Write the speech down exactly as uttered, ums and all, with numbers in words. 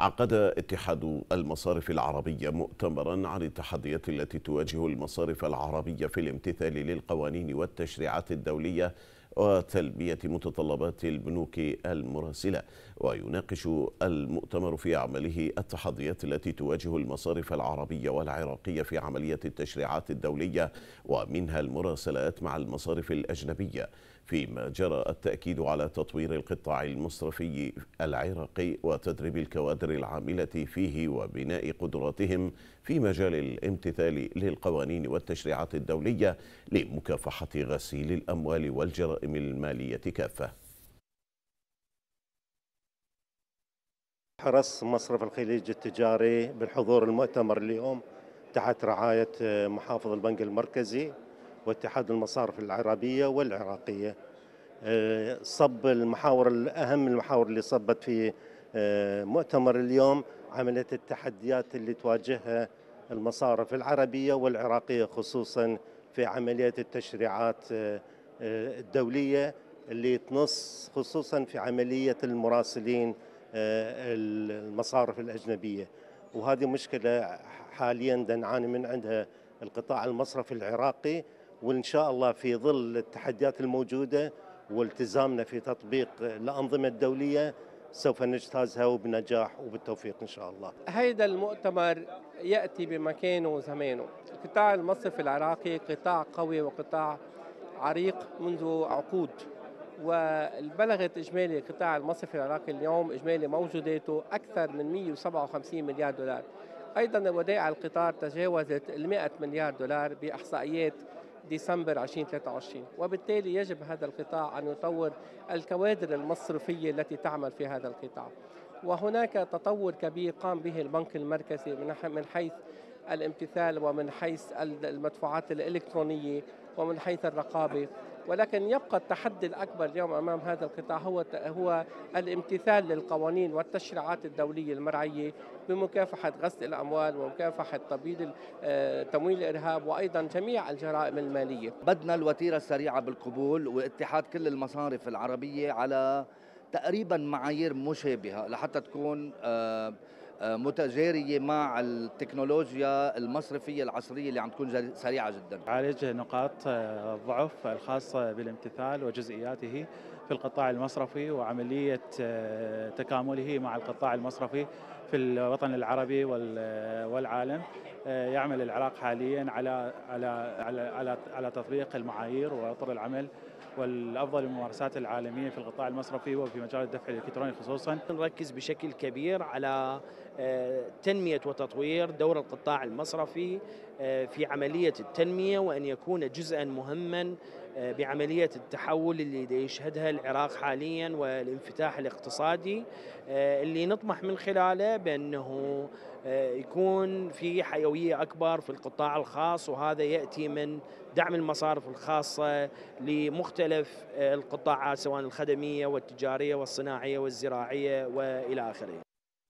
عقد اتحاد المصارف العربية مؤتمرا عن التحديات التي تواجه المصارف العربية في الامتثال للقوانين والتشريعات الدولية وتلبية متطلبات البنوك المراسلة. ويناقش المؤتمر في عمله التحديات التي تواجه المصارف العربية والعراقية في عملية التشريعات الدولية ومنها المراسلات مع المصارف الأجنبية، فيما جرى التأكيد على تطوير القطاع المصرفي العراقي وتدريب الكوادر العاملة فيه وبناء قدراتهم في مجال الامتثال للقوانين والتشريعات الدولية لمكافحة غسيل الأموال والجرائم المالية كافة. حرص مصرف الخليج التجاري بالحضور المؤتمر اليوم تحت رعاية محافظ البنك المركزي واتحاد المصارف العربية والعراقية. صب المحاور الأهم المحاور اللي صبت في مؤتمر اليوم عملية التحديات اللي تواجهها المصارف العربية والعراقية، خصوصا في عملية التشريعات الدولية اللي تنص خصوصا في عملية المراسلين المصارف الأجنبية، وهذه مشكلة حاليا نعاني من عندها القطاع المصرفي العراقي. وإن شاء الله في ظل التحديات الموجودة والتزامنا في تطبيق الأنظمة الدولية سوف نجتازها وبنجاح وبالتوفيق إن شاء الله. هيدا المؤتمر يأتي بمكانه وزمانه. القطاع المصرفي العراقي قطاع قوي وقطاع عريق منذ عقود، وبلغت إجمالي القطاع المصرفي العراقي اليوم إجمالي موجوداته أكثر من مئة وسبعة وخمسين مليار دولار. أيضا الودائع القطار تجاوزت مئة مليار دولار بإحصائيات ديسمبر ألفين وثلاثة وعشرين، وبالتالي يجب هذا القطاع أن يطور الكوادر المصرفية التي تعمل في هذا القطاع. وهناك تطور كبير قام به البنك المركزي من حيث الامتثال ومن حيث المدفوعات الإلكترونية ومن حيث الرقابة، ولكن يبقى التحدي الأكبر اليوم أمام هذا القطاع هو هو الامتثال للقوانين والتشريعات الدولية المرعية بمكافحة غسل الأموال ومكافحة تبييض تمويل الإرهاب وأيضا جميع الجرائم المالية. بدنا الوتيرة السريعة بالقبول واتحاد كل المصارف العربية على تقريبا معايير مشابهة لحتى تكون متجارية مع التكنولوجيا المصرفية العصرية اللي عم تكون سريعة جدا. عالج نقاط الضعف الخاصة بالامتثال وجزئياته في القطاع المصرفي وعملية تكامله مع القطاع المصرفي في الوطن العربي والعالم. يعمل العراق حاليا على على على على, على تطبيق المعايير وإطار العمل والأفضل الممارسات العالمية في القطاع المصرفي وفي مجال الدفع الإلكتروني خصوصا. نركز بشكل كبير على تنمية وتطوير دور القطاع المصرفي في عملية التنمية، وأن يكون جزءا مهما بعملية التحول اللي يشهدها العراق حاليا والانفتاح الاقتصادي اللي نطمح من خلاله بأنه يكون في حيوية أكبر في القطاع الخاص، وهذا يأتي من دعم المصارف الخاصة لمختلف القطاعات سواء الخدمية والتجارية والصناعية والزراعية وإلى آخره.